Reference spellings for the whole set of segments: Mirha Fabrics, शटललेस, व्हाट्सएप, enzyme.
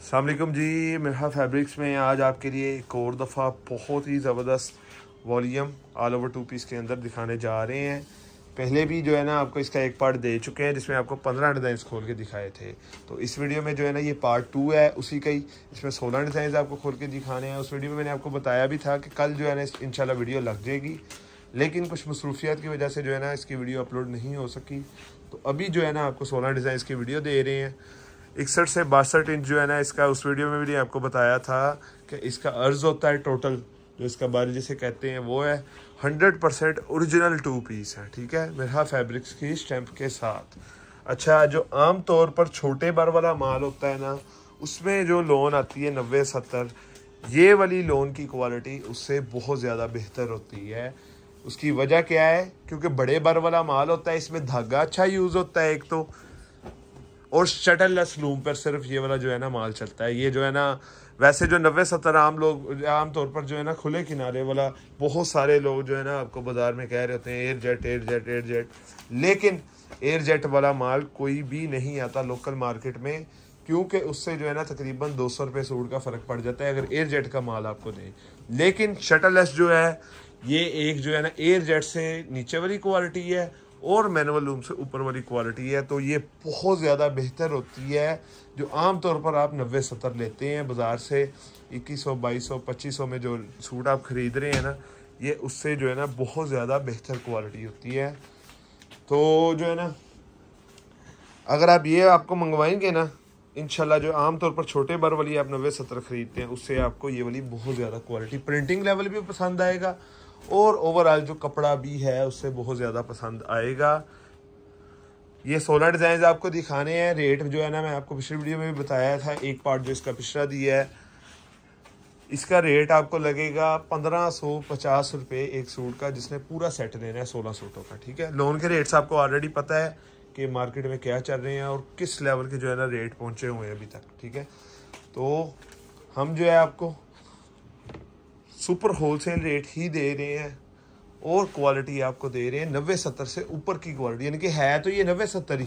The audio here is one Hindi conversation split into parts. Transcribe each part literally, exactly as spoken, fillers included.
अस्सलाम वालेकुम जी, मिरहा फैब्रिक्स में आज आपके लिए एक और दफ़ा बहुत ही ज़बरदस्त volume all over two piece के अंदर दिखाने जा रहे हैं। पहले भी जो है ना आपको इसका एक पार्ट दे चुके हैं जिसमें आपको पंद्रह डिज़ाइंस खोल के दिखाए थे। तो इस वीडियो में जो है ना ये पार्ट टू है उसी का ही, इसमें सोलह डिज़ाइंस आपको खोल के दिखाने हैं। उस वीडियो में मैंने आपको बताया भी था कि कल जो है ना इंशाल्लाह वीडियो लग जाएगी, लेकिन कुछ मसरूफियात की वजह से जो है ना इसकी वीडियो अपलोड नहीं हो सकी। तो अभी जो है ना आपको सोलह डिज़ाइंस की वीडियो दे रहे हैं। इकसठ से बासठ इंच जो है ना इसका, उस वीडियो में भी आपको बताया था कि इसका अर्ज़ होता है टोटल, जो इसका बारी जिसे कहते हैं वो है hundred percent original two piece है, ठीक है, मिरहा फैब्रिक्स की स्टैंप के साथ। अच्छा, जो आम तौर पर छोटे बार वाला माल होता है ना उसमें जो लोन आती है नब्बे सत्तर, ये वाली लोन की क्वालिटी उससे बहुत ज़्यादा बेहतर होती है। उसकी वजह क्या है? क्योंकि बड़े बार वाला माल होता है, इसमें धागा अच्छा यूज़ होता है एक तो, और शटललेस लूम पर सिर्फ ये वाला जो है ना माल चलता है। ये जो है ना वैसे जो नब्बे सत्तर आम लोग आम तौर पर जो है ना खुले किनारे वाला, बहुत सारे लोग जो है ना आपको बाज़ार में कह रहे होते हैं air jet air jet air jet, लेकिन एयर जेट वाला माल कोई भी नहीं आता लोकल मार्केट में, क्योंकि उससे जो है ना तकरीबन दो सौ रुपये सूट का फ़र्क पड़ जाता है अगर एयर जेट का माल आपको दें। लेकिन शटललेस जो है ये एक जो है ना एयर जेट से नीचे वाली क्वालिटी है और मैनुअल लूम से ऊपर वाली क्वालिटी है, तो ये बहुत ज़्यादा बेहतर होती है। जो आम तौर पर आप नब्बे सत्तर लेते हैं बाज़ार से, इक्कीस सौ बाईस सौ पच्चीस सौ में जो सूट आप ख़रीद रहे हैं ना, ये उससे जो है ना बहुत ज़्यादा बेहतर क्वालिटी होती है। तो जो है ना अगर आप ये आपको मंगवाएंगे ना इंशाल्लाह, जो आम तौर पर छोटे बार वाली आप नब्बे सत्तर ख़रीदते हैं उससे आपको ये वाली बहुत ज़्यादा क्वालिटी, प्रिंटिंग लेवल भी पसंद आएगा और ओवरऑल जो कपड़ा भी है उससे बहुत ज़्यादा पसंद आएगा। ये सोलह डिज़ाइन आपको दिखाने हैं। रेट जो है ना मैं आपको पिछली वीडियो में भी बताया था, एक पार्ट जो इसका पिछड़ा दिया है, इसका रेट आपको लगेगा पंद्रह सौ पचास रुपये एक सूट का, जिसने पूरा सेट लेना है सोलह सूटों का, ठीक है। लोन के रेट्स आपको ऑलरेडी पता है कि मार्केट में क्या चल रहे हैं और किस लेवल के जो है ना रेट पहुँचे हुए हैं अभी तक, ठीक है। तो हम जो है आपको सुपर होलसेल रेट ही दे रहे हैं और क्वालिटी आपको दे रहे हैं नब्बे सत्तर से ऊपर की क्वालिटी, यानी कि है तो ये नब्बे सत्तर ही,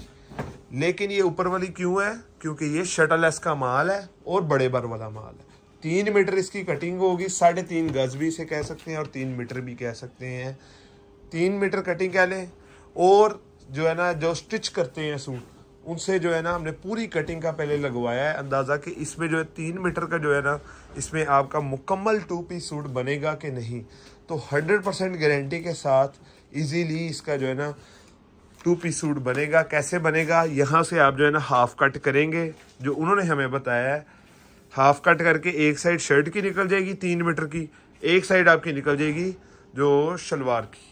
लेकिन ये ऊपर वाली क्यों है? क्योंकि ये शटललेस का माल है और बड़े बार वाला माल है। तीन मीटर इसकी कटिंग होगी, साढ़े तीन गज भी इसे कह सकते हैं और तीन मीटर भी कह सकते हैं, तीन मीटर कटिंग कह लें। और जो है ना जो स्टिच करते हैं सूट उनसे जो है ना हमने पूरी कटिंग का पहले लगवाया है अंदाज़ा कि इसमें जो है तीन मीटर का जो है ना इसमें आपका मुकम्मल टू पीस सूट बनेगा कि नहीं। तो हंड्रेड परसेंट गारंटी के साथ इजीली इसका जो है ना टू पीस सूट बनेगा। कैसे बनेगा? यहाँ से आप जो है ना हाफ़ कट करेंगे, जो उन्होंने हमें बताया है, हाफ़ कट करके एक साइड शर्ट की निकल जाएगी तीन मीटर की, एक साइड आपकी निकल जाएगी जो शलवार की,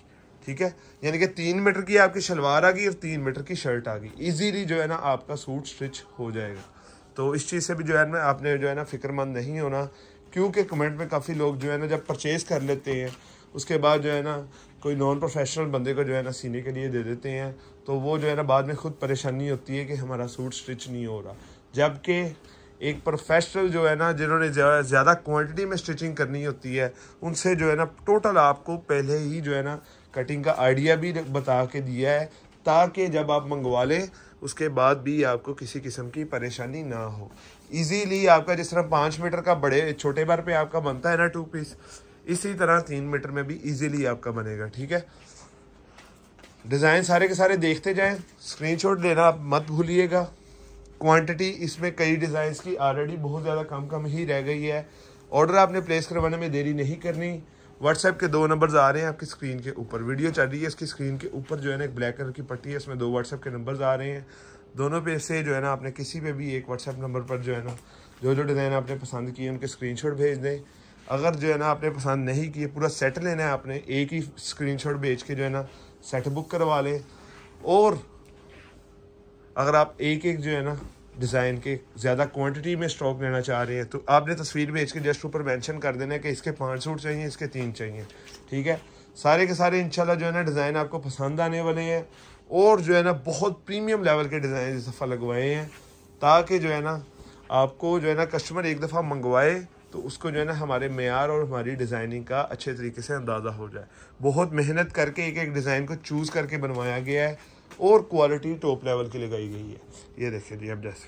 ठीक है। यानी कि तीन मीटर की आपकी शलवार आ गई और तीन मीटर की शर्ट आ गई, इजीली जो है ना आपका सूट स्टिच हो जाएगा। तो इस चीज़ से भी जो है ना आपने जो है ना फ़िक्रमंद नहीं होना, क्योंकि कमेंट में काफ़ी लोग जो है ना जब परचेज़ कर लेते हैं उसके बाद जो है ना कोई नॉन प्रोफेशनल बंदे को जो है ना सीने के लिए दे देते हैं, तो वो जो है ना बाद में खुद परेशानी होती है कि हमारा सूट स्टिच नहीं हो रहा। जबकि एक प्रोफेशनल जो है ना जिन्होंने ज़्यादा क्वांटिटी में स्टिचिंग करनी होती है उनसे जो है ना टोटल आपको पहले ही जो है ना कटिंग का आइडिया भी बता के दिया है, ताकि जब आप मंगवा लें उसके बाद भी आपको किसी किस्म की परेशानी ना हो। इजीली आपका जिस तरह पाँच मीटर का बड़े छोटे बार पे आपका बनता है ना टू पीस, इसी तरह तीन मीटर में भी इजीली आपका बनेगा, ठीक है। डिज़ाइन सारे के सारे देखते जाएं, स्क्रीनशॉट लेना आप मत भूलिएगा। क्वांटिटी इसमें कई डिज़ाइंस की ऑलरेडी बहुत ज़्यादा कम कम ही रह गई है। ऑर्डर आपने प्लेस करवाने में देरी नहीं करनी। व्हाट्सएप के दो नंबर्स आ रहे हैं आपकी स्क्रीन के ऊपर, वीडियो चल रही है इसकी स्क्रीन के ऊपर जो है ना एक ब्लैक कलर की पट्टी है, इसमें दो व्हाट्सएप के नंबर्स आ रहे हैं। दोनों पे से जो है ना आपने किसी पे भी एक व्हाट्सएप नंबर पर जो है ना जो जो डिज़ाइन आपने पसंद किए उनके स्क्रीनशॉट भेज दें। अगर जो है ना आपने पसंद नहीं किए, पूरा सेट लेना है आपने, एक ही स्क्रीनशॉट भेज के जो है ना सेट बुक करवा लें। और अगर आप एक एक जो है ना डिज़ाइन के ज़्यादा क्वांटिटी में स्टॉक लेना चाह रहे हैं तो आपने तस्वीर भेज के जस्ट ऊपर मेंशन कर देना है कि इसके पांच सूट चाहिए, इसके तीन चाहिए, ठीक है। सारे के सारे इंशाल्लाह जो है ना डिज़ाइन आपको पसंद आने वाले हैं और जो है ना बहुत प्रीमियम लेवल के डिज़ाइन इस दफ़ा लगवाए हैं, ताकि जो है ना आपको जो है ना कस्टमर एक दफ़ा मंगवाए तो उसको जो है ना हमारे मेयार और हमारी डिज़ाइनिंग का अच्छे तरीके से अंदाज़ा हो जाए। बहुत मेहनत करके एक एक डिज़ाइन को चूज़ करके बनवाया गया है और क्वालिटी टॉप लेवल की लगाई गई है। ये देखिए जी, अब जैसे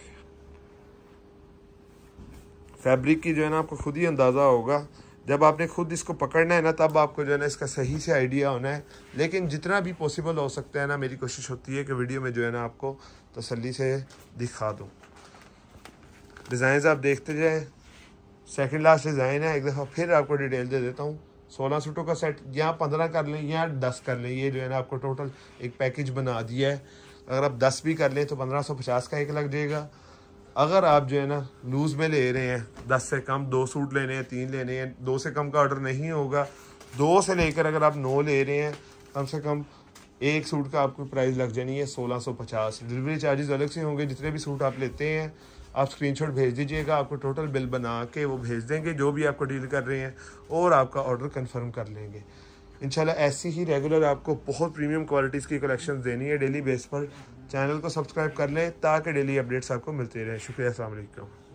फैब्रिक की जो है ना आपको खुद ही अंदाज़ा होगा, जब आपने खुद इसको पकड़ना है ना तब आपको जो है ना इसका सही से आइडिया होना है। लेकिन जितना भी पॉसिबल हो सकता है ना मेरी कोशिश होती है कि वीडियो में जो है ना आपको तसल्ली से दिखा दूँ। डिज़ाइन आप देखते जाएँ, सेकंड लास्ट डिज़ाइन है, एक दफ़ा फिर आपको डिटेल दे देता हूँ। सोलह सूटों का सेट, या पंद्रह कर लें या दस कर लें, ये जो है ना आपको टोटल एक पैकेज बना दिया है। अगर आप दस भी कर लें तो पंद्रह सौ पचास का एक लग जाएगा। अगर आप जो है ना लूज़ में ले रहे हैं, दस से कम दो सूट लेने हैं, तीन लेने हैं, दो से कम का ऑर्डर नहीं होगा। दो से लेकर अगर आप नौ ले रहे हैं, कम से कम एक सूट का आपको प्राइस लग जानी है सोलह सौ पचास। डिलीवरी चार्जेस अलग से होंगे। जितने भी सूट आप लेते हैं आप स्क्रीनशॉट भेज दीजिएगा, आपको टोटल बिल बना के वो भेज देंगे जो भी आपको डील कर रहे हैं, और आपका ऑर्डर कंफर्म कर लेंगे इंशाल्लाह। ऐसी ही रेगुलर आपको बहुत प्रीमियम क्वालिटीज़ की कलेक्शन देनी है डेली बेस पर। चैनल को सब्सक्राइब कर लें ताकि डेली अपडेट्स आपको मिलते रहें। शुक्रिया, अस्सलाम वालेकुम।